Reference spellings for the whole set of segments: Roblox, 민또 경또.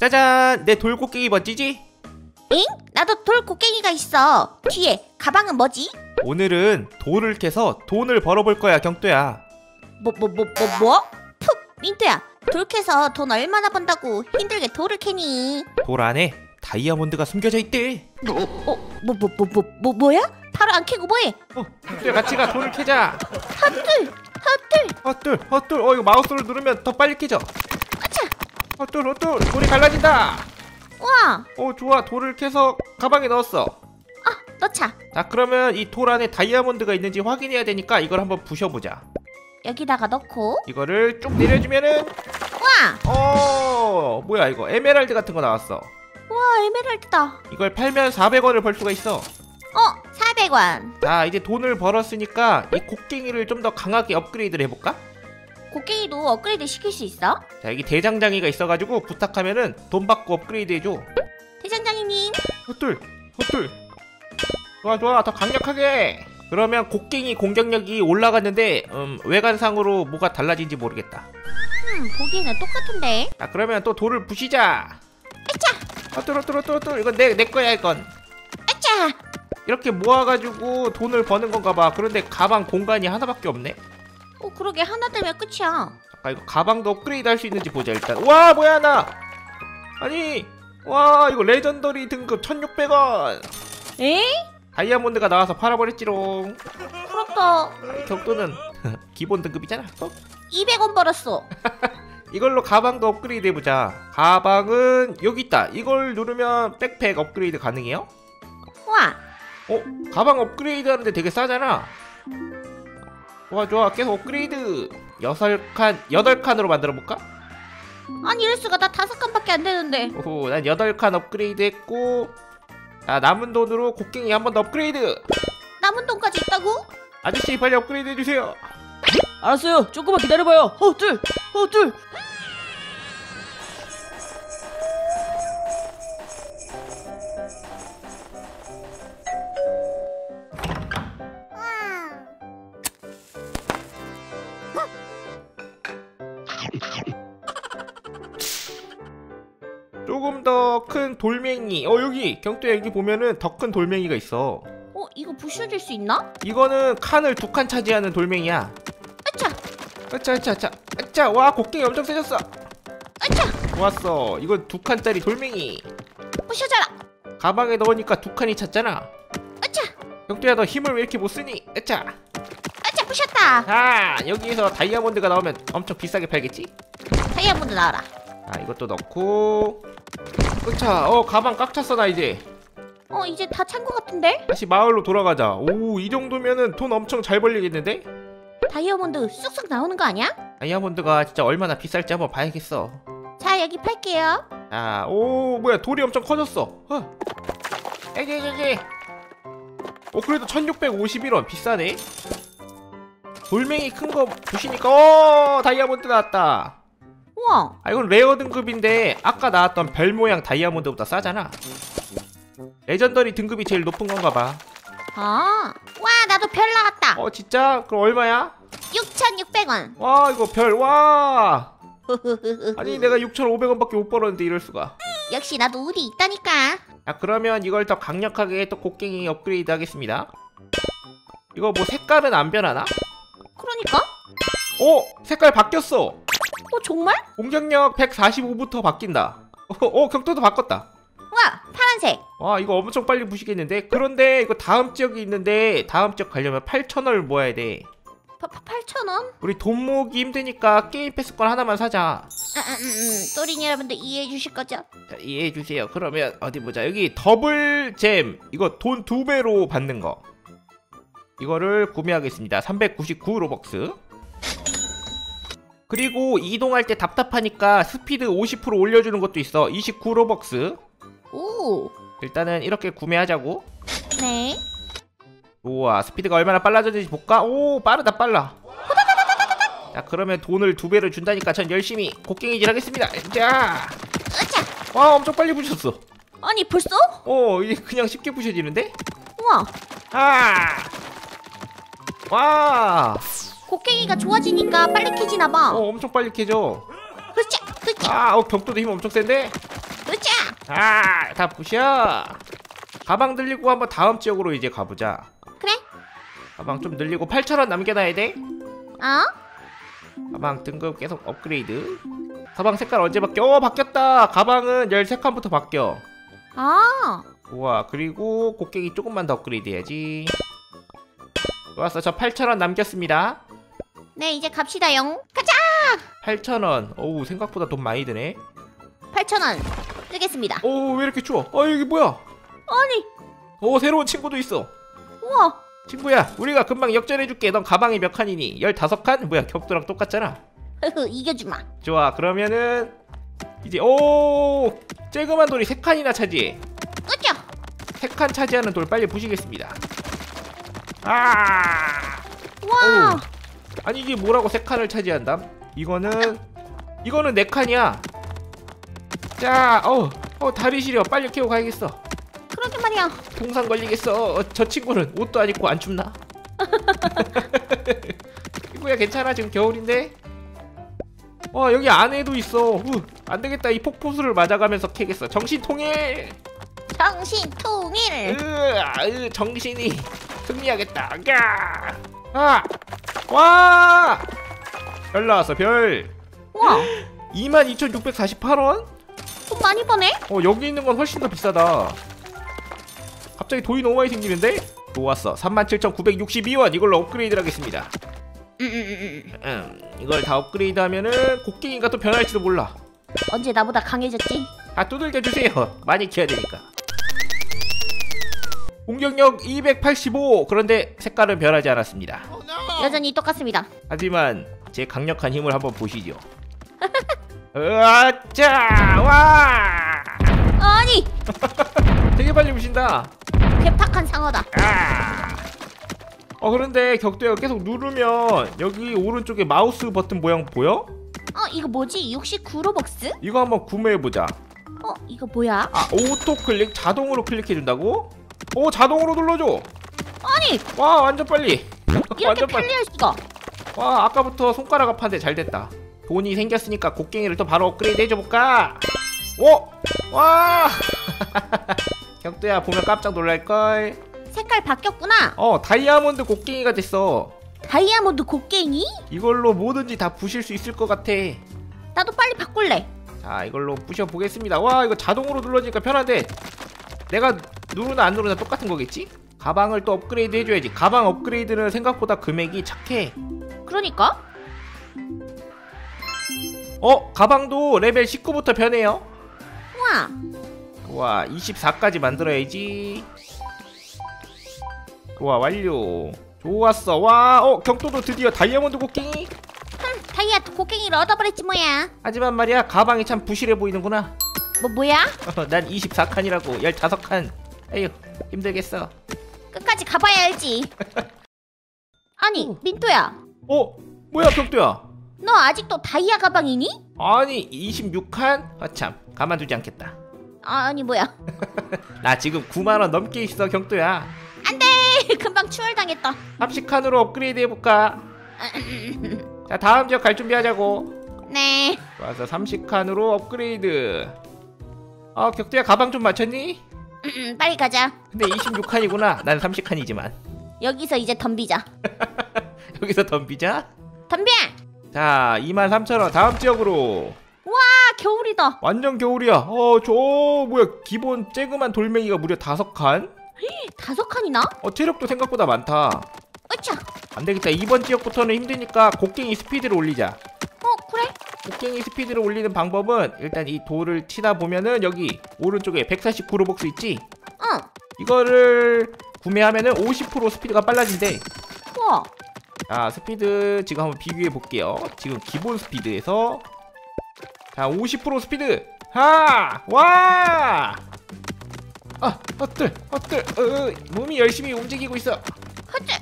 짜잔! 내 돌고깽이 멋지지? 응? 나도 돌고깽이가 있어. 뒤에 가방은 뭐지? 오늘은 돌을 캐서 돈을 벌어볼 거야, 경또야. 뭐? 푹! 민또야, 돌 캐서 돈 얼마나 번다고 힘들게 돌을 캐니? 돌 안에 다이아몬드가 숨겨져 있대. 뭐야? 바로 안 캐고 뭐해? 경또야, 같이 가. 돌을 캐자. 헛돌. 이거 마우스를 누르면 더 빨리 캐져. 헛돌. 돌이 갈라진다. 우와. 좋아. 돌을 캐서 가방에 넣었어. 넣자. 자, 그러면 이 돌 안에 다이아몬드가 있는지 확인해야 되니까 이걸 한번 부셔보자. 여기다가 넣고 이거를 쭉 내려주면은 우와. 뭐야 이거 에메랄드 같은 거 나왔어. 우와, 에메랄드다. 이걸 팔면 400원을 벌 수가 있어. 400원. 자, 이제 돈을 벌었으니까 이 곡괭이를 좀 더 강하게 업그레이드를 해볼까? 곡괭이도 업그레이드 시킬 수 있어? 자, 여기 대장장이가 있어가지고 부탁하면은 돈 받고 업그레이드 해줘. 대장장이님. 헛돌. 좋아. 더 강력하게. 그러면 곡괭이 공격력이 올라갔는데 외관상으로 뭐가 달라진지 모르겠다. 보기에는 똑같은데. 자, 그러면 또 돌을 부시자. 아차. 헛돌. 이건 내 거야, 이건. 아차. 이렇게 모아가지고 돈을 버는 건가 봐. 그런데 가방 공간이 하나밖에 없네. 그러게, 하나 되면 끝이야. 아, 이거 가방도 업그레이드 할 수 있는지 보자, 일단. 와, 뭐야, 나! 아니, 와, 이거 레전더리 등급 1600원! 에이? 다이아몬드가 나와서 팔아버렸지롱. 부럽다. 경또는 기본 등급이잖아. 200원 벌었어. 이걸로 가방도 업그레이드 해보자. 가방은 여기 있다. 이걸 누르면 백팩 업그레이드 가능해요? 우와. 가방 업그레이드 하는데 되게 싸잖아. 좋아. 계속 업그레이드. 8칸으로 만들어볼까? 아니, 이럴수가. 나 5칸밖에 안 되는데. 오호, 난 8칸 업그레이드 했고. 자, 남은 돈으로 곡괭이 한 번 더 업그레이드. 남은 돈까지 있다고? 아저씨, 빨리 업그레이드 해주세요. 알았어요. 조금만 기다려봐요. 헛돌. 조금 더 큰 돌멩이. 여기 경또야, 여기 보면은 더 큰 돌멩이가 있어. 이거 부셔줄 수 있나? 이거는 칸을 2칸 차지하는 돌멩이야. 아차. 와, 곡괭이 엄청 세졌어. 아차. 좋았어. 이건 2칸짜리 돌멩이. 부셔줘라. 가방에 넣으니까 2칸이 찼잖아. 아차. 경또야, 너 힘을 왜 이렇게 못 쓰니? 아차, 부셨다. 자, 여기에서 다이아몬드가 나오면 엄청 비싸게 팔겠지? 다이아몬드 나와라. 아, 이것도 넣고. 으차. 가방 꽉 찼어. 나 이제 이제 다 찬 것 같은데? 다시 마을로 돌아가자. 오, 이 정도면은 돈 엄청 잘 벌리겠는데? 다이아몬드 쑥쑥 나오는 거 아니야? 다이아몬드가 진짜 얼마나 비쌀지 한번 봐야겠어. 자, 여기 팔게요. 아, 오, 뭐야, 돌이 엄청 커졌어. 에게. 그래도 1651원 비싸네. 돌멩이 큰 거 보시니까 다이아몬드 나왔다. 우와. 아, 이건 레어 등급인데 아까 나왔던 별 모양 다이아몬드보다 싸잖아. 레전더리 등급이 제일 높은 건가 봐. 와, 나도 별 나왔다. 진짜? 그럼 얼마야? 6,600원. 와, 이거 별. 와. 아니, 내가 6,500원밖에 못 벌었는데 이럴 수가. 역시 나도 운이 있다니까. 자, 그러면 이걸 더 강력하게 또 곡괭이 업그레이드 하겠습니다. 이거 뭐 색깔은 안 변하나? 그러니까? 색깔 바뀌었어. 정말? 공격력 145부터 바뀐다. 경도도 바꿨다. 와, 파란색. 와, 이거 엄청 빨리 부시겠는데? 그런데 이거 다음 지역이 있는데 다음 지역 가려면 8,000원을 모아야 돼. 8,000원? 우리 돈 모으기 힘드니까 게임 패스권 하나만 사자. 또린 여러분들 이해해 주실 거죠? 자, 이해해 주세요. 그러면 어디 보자. 여기 더블 잼. 이거 돈 2배로 받는 거. 이거를 구매하겠습니다. 399 로벅스. 그리고 이동할 때 답답하니까 스피드 50% 올려주는 것도 있어. 29 로벅스. 오. 일단은 이렇게 구매하자고. 네. 우와, 스피드가 얼마나 빨라졌는지 볼까? 오, 빨라. 자, 그러면 돈을 2배를 준다니까 전 열심히 곡괭이질 하겠습니다. 자. 와, 엄청 빨리 부셨어. 아니, 벌써? 이게 그냥 쉽게 부셔지는데? 우와. 와. 곡괭이가 좋아지니까 빨리 캐지나봐. 엄청 빨리 캐져. 그치. 경또도 힘 엄청 센데? 부셔. 아, 다 부셔. 가방 들리고 한번 다음 지역으로 이제 가보자. 그래. 가방 좀 늘리고 8,000원 남겨놔야 돼. 어? 가방 등급 계속 업그레이드. 가방 색깔 언제 바뀌어? 오, 바뀌었다. 가방은 13칸부터 바뀌어. 아. 우와, 그리고 곡괭이 조금만 더 업그레이드 해야지. 좋았어, 저 8,000원 남겼습니다. 네, 이제 갑시다, 영. 가자! 8,000원. 어우, 생각보다 돈 많이 드네. 8,000원 쓰겠습니다. 오, 왜 이렇게 추워? 아, 이게 뭐야? 아니. 오, 새로운 친구도 있어. 우와. 친구야, 우리가 금방 역전해줄게. 넌 가방이 몇 칸이니? 15칸? 뭐야, 격투랑 똑같잖아. 이겨주마. 좋아, 그러면은 이제 오! 쬐그만 돌이 3칸이나 차지해. 그쵸? 3칸 차지하는 돌 빨리 부시겠습니다. 아! 와! 오. 아니 이게 뭐라고 3칸을 차지한담? 이거는 4칸이야. 자, 다리 시려. 빨리 캐고 가야겠어. 그러게 말이야. 동상 걸리겠어. 저 친구는 옷도 안 입고 안 춥나? 친구야 괜찮아? 지금 겨울인데? 와, 여기 안에도 있어. 안 되겠다. 이 폭포수를 맞아가면서 캐겠어. 정신 통일! 정신 통일! 정신이 승리하겠다. 야! 아! 와! 별 나왔어, 별. 와! 22,648원? 돈 많이 버네? 여기 있는 건 훨씬 더 비싸다. 갑자기 돈이 너무 많이 생기는데? 좋았어. 37,962원. 이걸로 업그레이드를 하겠습니다. 이걸 다 업그레이드 하면은 곡괭이가 또 변할지도 몰라. 언제 나보다 강해졌지? 아, 두들겨 주세요. 많이 키워야 되니까. 공격력 285. 그런데 색깔은 변하지 않았습니다. 여전히 똑같습니다. 하지만 제 강력한 힘을 한번 보시죠. 으아짜! 와! 아니! 되게 빨리 부신다. 괴팍한 상어다. 아! 그런데 격투야, 계속 누르면 여기 오른쪽에 마우스 버튼 모양 보여? 이거 뭐지? 69로벅스? 이거 한번 구매해보자. 이거 뭐야? 아, 오토클릭? 자동으로 클릭해준다고? 오, 자동으로 눌러줘. 아니! 와, 완전 빨리. 이렇게 완전 편리할 수가. 와, 아까부터 손가락 아팠는데 잘 됐다. 돈이 생겼으니까 곡괭이를 또 바로 업그레이드 해줘볼까? 오! 와! 격투야, 보면 깜짝 놀랄걸. 색깔 바뀌었구나. 다이아몬드 곡괭이가 됐어. 다이아몬드 곡괭이? 이걸로 뭐든지 다 부실 수 있을 것 같아. 나도 빨리 바꿀래. 자, 이걸로 부셔보겠습니다. 와, 이거 자동으로 눌러지니까 편한데 내가 누르나 안 누르나 똑같은 거겠지? 가방을 또 업그레이드 해줘야지. 가방 업그레이드는 생각보다 금액이 착해. 그러니까? 가방도 레벨 19부터 변해요. 우와, 24까지 만들어야지. 와, 완료. 좋았어. 와, 경또도 드디어 다이아몬드 곡괭이? 흥, 다이아몬드 곡괭이를 얻어버렸지 뭐야. 하지만 말이야, 가방이 참 부실해 보이는구나. 뭐야? 난 24칸이라고. 15칸. 에휴, 힘들겠어. 끝까지 가봐야 알지. 아니, 민또야. 뭐야, 경또야. 너 아직도 다이아 가방이니? 아니, 26칸? 아참, 가만두지 않겠다. 아니, 뭐야. 나 지금 9만원 넘게 있어, 경또야. 안 돼! 금방 추월당했다. 30칸으로 업그레이드 해볼까? 자, 다음 지역 갈 준비하자고. 네. 와서 30칸으로 업그레이드. 격투야, 가방 좀 맞췄니? 빨리 가자. 근데 26칸이구나. 난 30칸이지만. 여기서 이제 덤비자. 여기서 덤비자? 덤벼! 자, 23,000원. 다음 지역으로. 와, 겨울이다. 완전 겨울이야. 뭐야. 기본 쬐그만 돌멩이가 무려 5칸? 5칸이나? 체력도 생각보다 많다. 으차. 안되겠다. 이번 지역부터는 힘드니까 곡괭이 스피드를 올리자. 그래? 곡괭이 스피드를 올리는 방법은 일단 이 돌을 치다 보면은 여기 오른쪽에 149로벅스 있지? 응. 이거를 구매하면은 50% 스피드가 빨라진대. 우와. 자, 스피드 지금 한번 비교해 볼게요. 지금 기본 스피드에서 자, 50% 스피드. 하! 와! 헛들, 몸이 열심히 움직이고 있어. 헛들.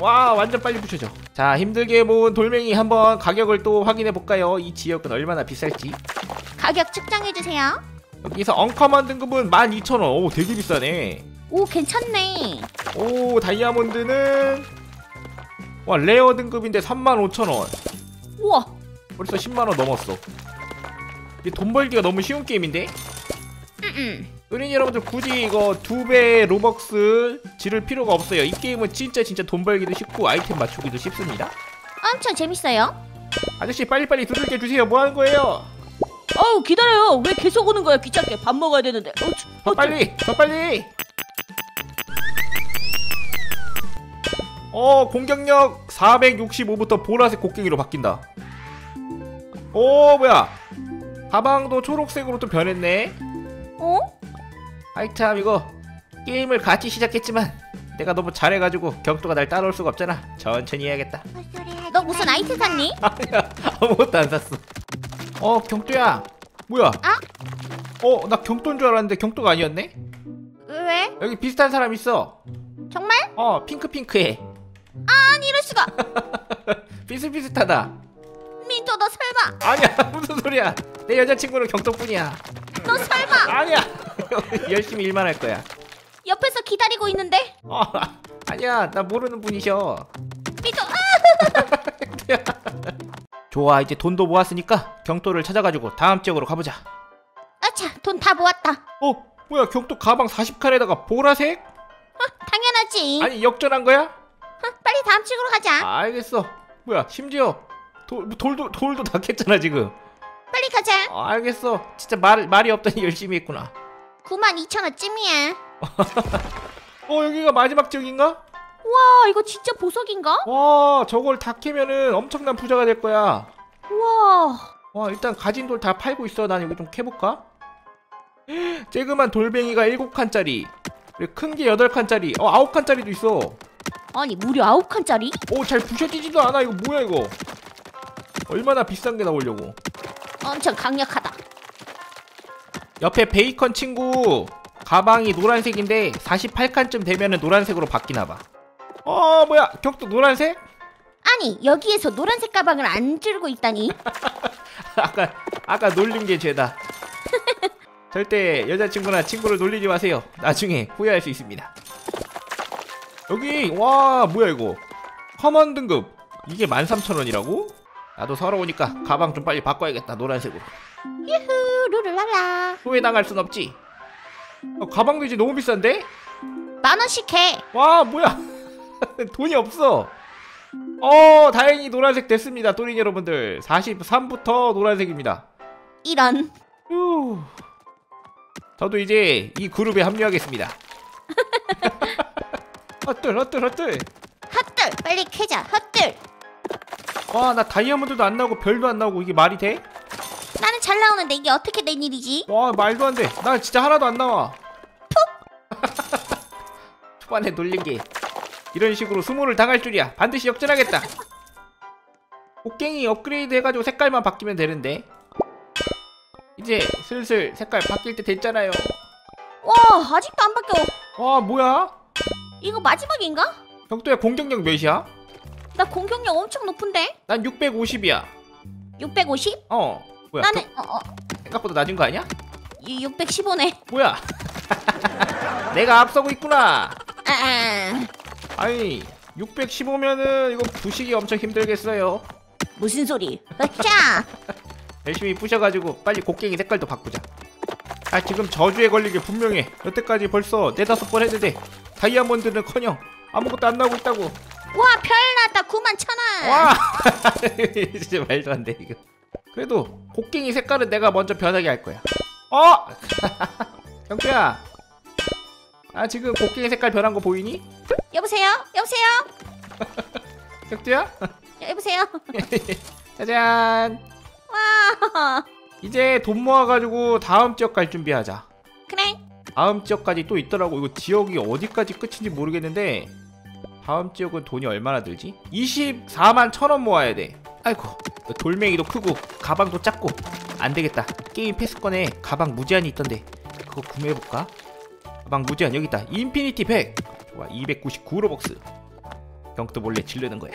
와, 완전 빨리 부셔져. 자, 힘들게 모은 돌멩이 한번 가격을 또 확인해 볼까요? 이 지역은 얼마나 비쌀지. 가격 측정해 주세요. 여기서 언커먼 등급은 12,000원. 오, 되게 비싸네. 오, 괜찮네. 오, 다이아몬드는 와, 레어 등급인데 35,000원. 우와. 벌써 10만 원 넘었어. 이게 돈 벌기가 너무 쉬운 게임인데? 은인 여러분들 굳이 이거 2배의 로벅스 지를 필요가 없어요. 이 게임은 진짜 돈 벌기도 쉽고 아이템 맞추기도 쉽습니다. 엄청 재밌어요. 아저씨 빨리빨리 두들겨 주세요. 뭐 하는 거예요? 어우 기다려요. 왜 계속 오는 거야? 귀찮게 밥 먹어야 되는데. 더 빨리 더 빨리. 공격력 465부터 보라색 곡괭이로 바뀐다. 뭐야 가방도 초록색으로 또 변했네. 어? 아이 참 이거 게임을 같이 시작했지만 내가 너무 잘해가지고 경또가 날 따라올 수가 없잖아. 천천히 해야겠다. 너 무슨 아이템 샀니? 아니야 아무것도 안 샀어. 경또야 뭐야? 나 경또인 줄 알았는데 경또가 아니었네? 왜? 여기 비슷한 사람 있어. 정말? 핑크핑크해. 아니 이럴 수가. 비슷비슷하다. 민또 너 설마? 아니야 무슨 소리야. 내 여자친구는 경또뿐이야. 너 설마? 아니야 열심히 일만 할 거야. 옆에서 기다리고 있는데? 아니야 나 모르는 분이셔. 민또 좋아 이제 돈도 모았으니까 경또를 찾아가지고 다음 지역으로 가보자. 아차 돈 다 모았다. 뭐야 경또 가방 40칸에다가 보라색? 당연하지. 아니 역전한 거야? 빨리 다음 지역으로 가자. 알겠어. 뭐야 심지어 돌도 다 캤잖아 지금. 빨리 가자. 알겠어. 진짜 말이 없더니 열심히 했구나. 92,000원쯤이야 여기가 마지막 지역인가? 와 이거 진짜 보석인가? 와 저걸 다 캐면은 엄청난 부자가 될 거야. 우와. 와 일단 가진 돌 다 팔고 있어. 난 여기 좀 캐볼까? 쬐그만 돌뱅이가 7칸짜리 큰 게 8칸짜리 9칸짜리도 있어. 아니 무려 9칸짜리? 잘 부셔지지도 않아. 이거 뭐야 이거. 얼마나 비싼 게 나오려고. 엄청 강력하다. 옆에 베이컨 친구 가방이 노란색인데 48칸쯤 되면은 노란색으로 바뀌나봐. 뭐야 경또 노란색? 아니 여기에서 노란색 가방을 안 들고 있다니. 아까 놀린 게 죄다. 절대 여자친구나 친구를 놀리지 마세요. 나중에 후회할 수 있습니다. 여기 와 뭐야 이거 커먼 등급 이게 13,000원이라고? 나도 서러우니까 가방 좀 빨리 바꿔야겠다. 노란색으로. 유후 루루랄라. 소외당할 순 없지. 가방도 이제 너무 비싼데? 10,000원씩 해. 와 뭐야 돈이 없어. 다행히 노란색 됐습니다. 또린 여러분들 43부터 노란색입니다. 이런. 휴. 저도 이제 이 그룹에 합류하겠습니다. 헛들 빨리 캐자. 헛들. 와 나 다이아몬드도 안 나오고 별도 안 나오고 이게 말이 돼? 나는 잘 나오는데 이게 어떻게 된 일이지? 와 말도 안 돼. 나 진짜 하나도 안 나와. 푹. 초반에 놀린 게 이런 식으로 수모를 당할 줄이야. 반드시 역전하겠다. 곡괭이 업그레이드 해가지고 색깔만 바뀌면 되는데 이제 슬슬 색깔 바뀔 때 됐잖아요. 와 아직도 안 바뀌어. 와 뭐야? 이거 마지막인가? 경또야 공격력 몇이야? 나 공격력 엄청 높은데? 난 650이야. 650? 뭐야? 나는 생각보다 낮은 거 아니야? 615네. 뭐야? 내가 앞서고 있구나. 아니 615면은 이거 부시기 엄청 힘들겠어요. 무슨 소리? 자. 열심히 부셔가지고 빨리 곡괭이 색깔도 바꾸자. 아 지금 저주에 걸리게 분명해. 여태까지 벌써 4-5번 했는데 다이아몬드는커녕 아무것도 안 나오고 있다고. 와 별 났다. 91,000원. 와 진짜 말도 안 돼 이거. 그래도 곡괭이 색깔은 내가 먼저 변하게 할 거야. 경또야. 아 지금 곡괭이 색깔 변한 거 보이니? 여보세요. 경또야? 여보세요. 짜잔. 와. 이제 돈 모아가지고 다음 지역 갈 준비하자. 그래. 다음 지역까지 또 있더라고. 이거 지역이 어디까지 끝인지 모르겠는데 다음 지역은 돈이 얼마나 들지? 241,000원 모아야 돼. 아이고 돌멩이도 크고 가방도 작고 안되겠다. 게임 패스권에 가방 무제한이 있던데 그거 구매해볼까? 가방 무제한 여기 있다. 인피니티 100. 좋아 299 로벅스. 경또 몰래 지르는 거야.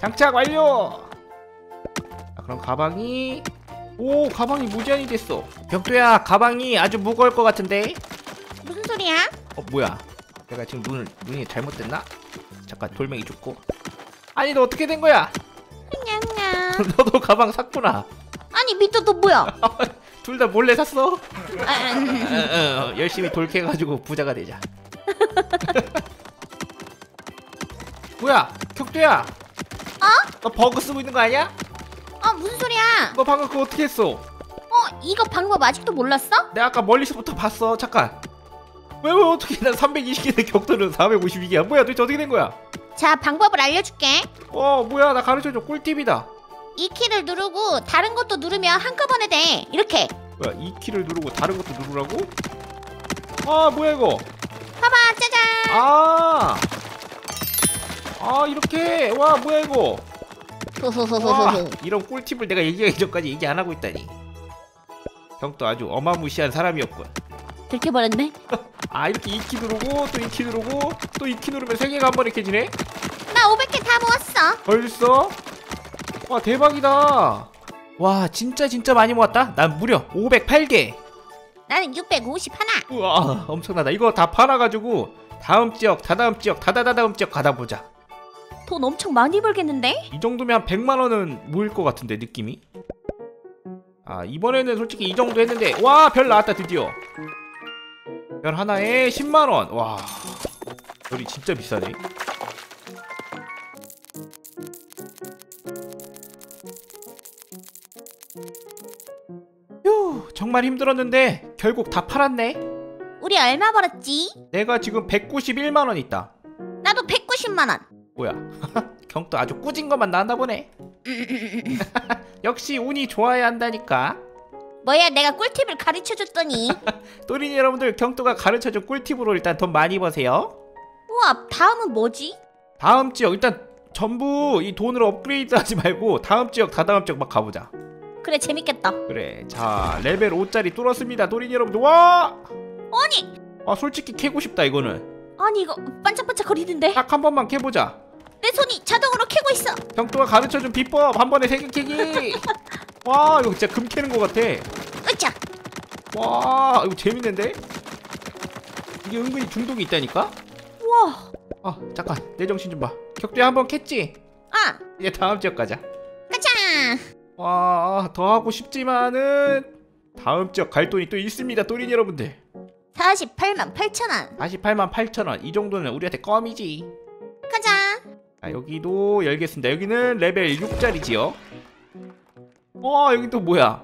장착 완료. 그럼 가방이 가방이 무제한이 됐어. 경또야 가방이 아주 무거울 것 같은데. 무슨 소리야? 뭐야 내가 지금 눈이 잘못됐나? 잠깐 돌멩이 줍고. 아니 너 어떻게 된 거야? 너도 가방 샀구나. 아니 민또 너 뭐야? 둘 다 몰래 샀어. 열심히 돌캐가지고 부자가 되자. 뭐야, 격투야. 어? 너 버그 쓰고 있는 거 아니야? 어, 무슨 소리야? 너 방금 그거 어떻게 했어? 어, 이거 방법 아직도 몰랐어? 내가 아까 멀리서부터 봤어. 잠깐. 왜 어떻게 난 320개인데 격투는 452개야. 뭐야, 도대체 어떻게 된 거야? 자, 방법을 알려줄게. 어, 뭐야, 나 가르쳐줘. 꿀팁이다. 이 키를 누르고 다른 것도 누르면 한꺼번에 돼. 이렇게. 뭐야, 이 키를 누르고 다른 것도 누르라고? 아, 뭐야 이거? 봐봐, 짜잔. 아, 이렇게. 와, 뭐야 이거? 와, 이런 꿀팁을 내가 얘기하기 전까지 얘기 안 하고 있다니. 경또 아주 어마무시한 사람이었군. 들켜버렸네. 아, 이렇게 2키 누르고 또 2키 누르고 또 2키 누르면 3개가 한 번에 캐지네? 나 500개 다 모았어. 벌써? 와, 대박이다. 와, 진짜 많이 모았다. 난 무려 508개. 나는 651. 우와, 엄청나다. 이거 다 팔아가지고 다음 지역, 다다음 지역, 다다다다음 지역 가다보자. 돈 엄청 많이 벌겠는데? 이 정도면 한 100만원은 모일 것 같은데, 느낌이? 아, 이번에는 솔직히 이 정도 했는데. 와, 별 나왔다. 드디어 별 하나에 10만원. 와, 별이 진짜 비싸네. 휴, 정말 힘들었는데 결국 다 팔았네. 우리 얼마 벌었지? 내가 지금 191만원 있다. 나도 190만원. 뭐야, 경또 아주 꾸진 것만 나왔나 보네. 역시 운이 좋아야 한다니까. 뭐야, 내가 꿀팁을 가르쳐줬더니. 또린이 여러분들, 경또가 가르쳐준 꿀팁으로 일단 돈 많이 버세요. 우와, 다음은 뭐지? 다음 지역 일단 전부 이 돈으로 업그레이드 하지 말고 다음 지역 다다음 지역 막 가보자. 그래, 재밌겠다. 그래, 자, 레벨 5짜리 뚫었습니다. 또린이 여러분들. 와, 아니, 아, 솔직히 캐고 싶다 이거는. 아니, 이거 반짝반짝 거리는데. 딱 한 번만 캐보자. 내 손이 자동으로 캐고 있어. 경또가 가르쳐준 비법, 한 번에 3개 캐기. 와, 이거 진짜 금 캐는 것 같아. 으쌰. 와, 이거 재밌는데? 이게 은근히 중독이 있다니까? 우와. 아, 잠깐, 내 정신 좀 봐. 격투야, 한 번 캤지? 아, 이제 다음 지역 가자. 가자. 와, 더 하고 싶지만은 다음 지역 갈 돈이 또 있습니다, 또린 여러분들. 48만 8천원. 48만 8천원, 이 정도는 우리한테 껌이지. 가자. 자, 여기도 열겠습니다. 여기는 레벨 6짜리 지역. 와, 여기 또 뭐야?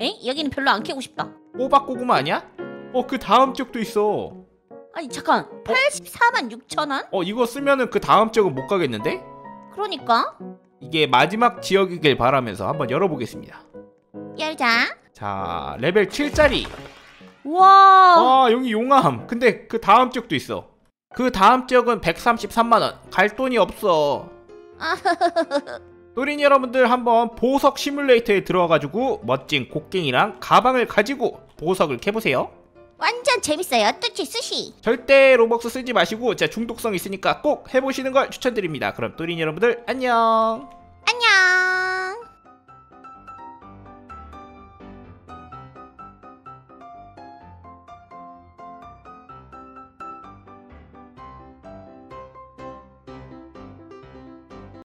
에? 여기는 별로 안 캐고 싶다. 호박고구마 아니야? 어, 그 다음 지역도 있어. 아니, 잠깐. 84만 6천원? 어, 이거 쓰면은 그 다음 지역은 못 가겠는데? 그러니까 이게 마지막 지역이길 바라면서 한번 열어보겠습니다. 열자. 자, 레벨 7짜리. 와, 아, 여기 용암. 근데 그 다음 지역도 있어. 그 다음 지역은 133만원. 갈 돈이 없어. 또린 여러분들, 한번 보석 시뮬레이터에 들어가가지고 멋진 곡괭이랑 가방을 가지고 보석을 캐보세요. 완전 재밌어요. 뚜치 스시. 절대 로벅스 쓰지 마시고 진짜 중독성 있으니까 꼭 해보시는 걸 추천드립니다. 그럼 또린 여러분들, 안녕. 안녕.